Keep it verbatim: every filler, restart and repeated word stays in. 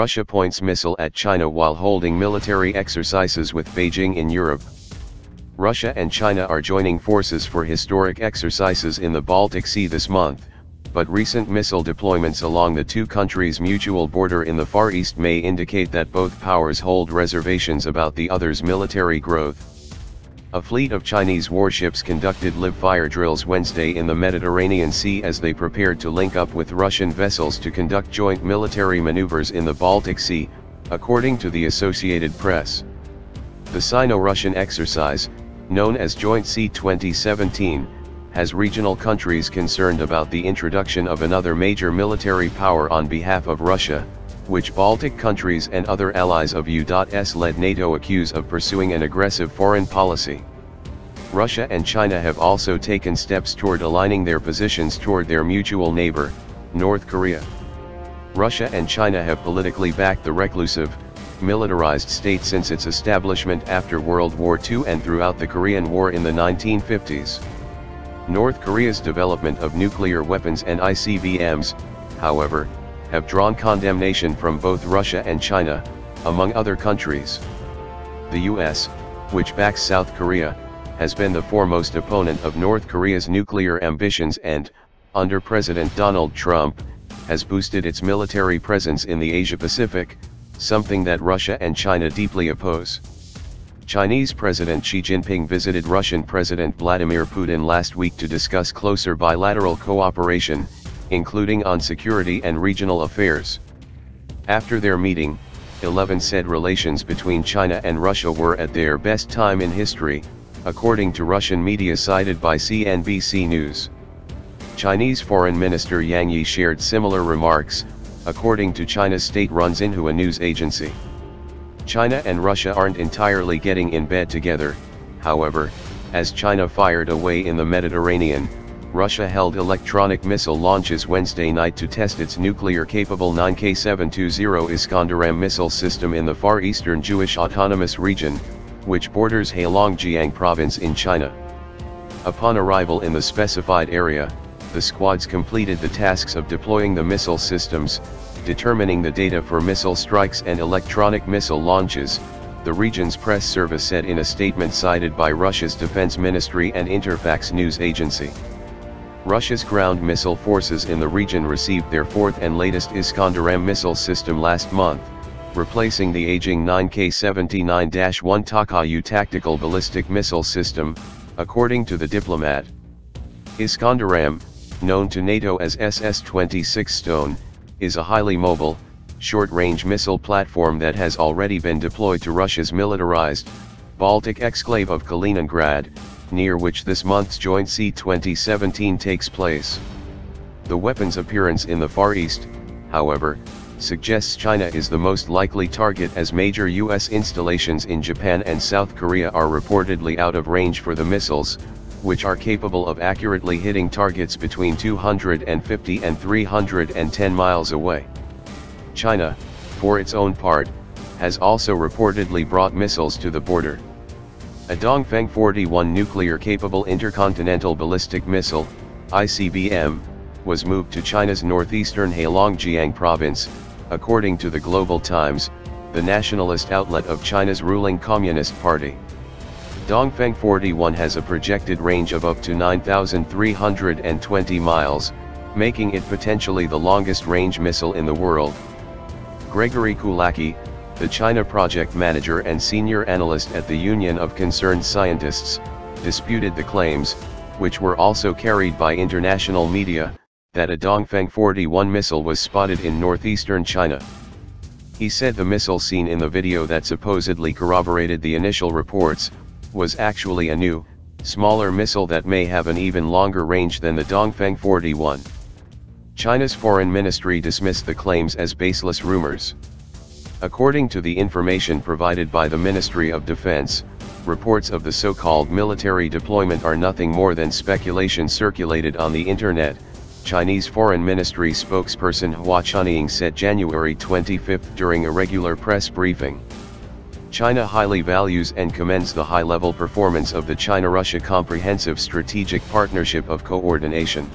Russia points missile at China while holding military exercises with Beijing in Europe. Russia and China are joining forces for historic exercises in the Baltic Sea this month, but recent missile deployments along the two countries' mutual border in the Far East may indicate that both powers hold reservations about the other's military growth. A fleet of Chinese warships conducted live fire drills Wednesday in the Mediterranean Sea as they prepared to link up with Russian vessels to conduct joint military maneuvers in the Baltic Sea, according to the Associated Press. The Sino-Russian exercise, known as Joint Sea twenty seventeen, has regional countries concerned about the introduction of another major military power on behalf of Russia, which Baltic countries and other allies of U S-led NATO accuse of pursuing an aggressive foreign policy. Russia and China have also taken steps toward aligning their positions toward their mutual neighbor, North Korea. Russia and China have politically backed the reclusive, militarized state since its establishment after World War Two and throughout the Korean War in the nineteen fifties. North Korea's development of nuclear weapons and I C B Ms, however, have drawn condemnation from both Russia and China, among other countries. The U S, which backs South Korea, has been the foremost opponent of North Korea's nuclear ambitions and, under President Donald Trump, has boosted its military presence in the Asia-Pacific, something that Russia and China deeply oppose. Chinese President Xi Jinping visited Russian President Vladimir Putin last week to discuss closer bilateral cooperation, including on security and regional affairs. After their meeting, eleven said relations between China and Russia were at their best time in history, according to Russian media cited by C N B C News. Chinese Foreign Minister Yang Yi shared similar remarks, according to China's state-run Xinhua news agency. China and Russia aren't entirely getting in bed together, however, as China fired away in the Mediterranean, Russia held electronic missile launches Wednesday night to test its nuclear-capable nine K seven twenty Iskander-M missile system in the Far Eastern Jewish Autonomous Region, which borders Heilongjiang Province in China. Upon arrival in the specified area, the squads completed the tasks of deploying the missile systems, determining the data for missile strikes and electronic missile launches, the region's press service said in a statement cited by Russia's Defense Ministry and Interfax news agency. Russia's ground missile forces in the region received their fourth and latest Iskander-M missile system last month, replacing the aging nine K seventy-nine dash one Takayu tactical ballistic missile system, according to the diplomat. Iskander-M, known to NATO as S S twenty-six Stone, is a highly mobile, short-range missile platform that has already been deployed to Russia's militarized, Baltic exclave of Kaliningrad, near which this month's Joint Sea twenty seventeen takes place. The weapon's appearance in the Far East, however, suggests China is the most likely target as major U S installations in Japan and South Korea are reportedly out of range for the missiles, which are capable of accurately hitting targets between two hundred fifty and three hundred ten miles away. China, for its own part, has also reportedly brought missiles to the border. A Dongfeng forty-one nuclear-capable intercontinental ballistic missile, I C B M, was moved to China's northeastern Heilongjiang province, according to the Global Times, the nationalist outlet of China's ruling Communist Party. Dongfeng forty-one has a projected range of up to nine thousand three hundred twenty miles, making it potentially the longest-range missile in the world. Gregory Kulacki, the China project manager and senior analyst at the Union of Concerned Scientists, disputed the claims, which were also carried by international media, that a Dongfeng forty-one missile was spotted in northeastern China. He said the missile seen in the video that supposedly corroborated the initial reports, was actually a new, smaller missile that may have an even longer range than the Dongfeng forty-one. China's foreign ministry dismissed the claims as baseless rumors. According to the information provided by the Ministry of Defense, reports of the so-called military deployment are nothing more than speculation circulated on the internet, Chinese Foreign Ministry spokesperson Hua Chunying said January twenty-fifth during a regular press briefing. China highly values and commends the high-level performance of the China-Russia Comprehensive Strategic Partnership of Coordination.